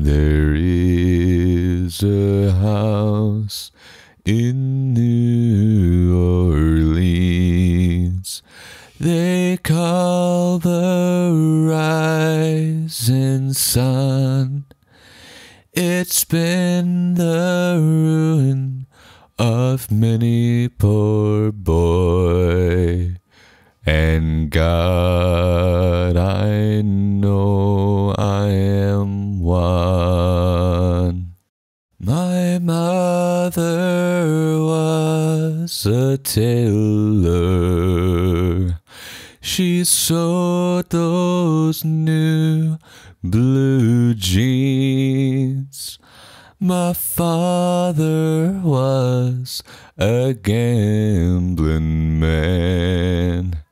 There is a house in New Orleans they call the rising sun. It's been the ruin of many poor boy, and God, I know I am one. My mother was a tailor. She sewed those new blue jeans. My father was a gambling man.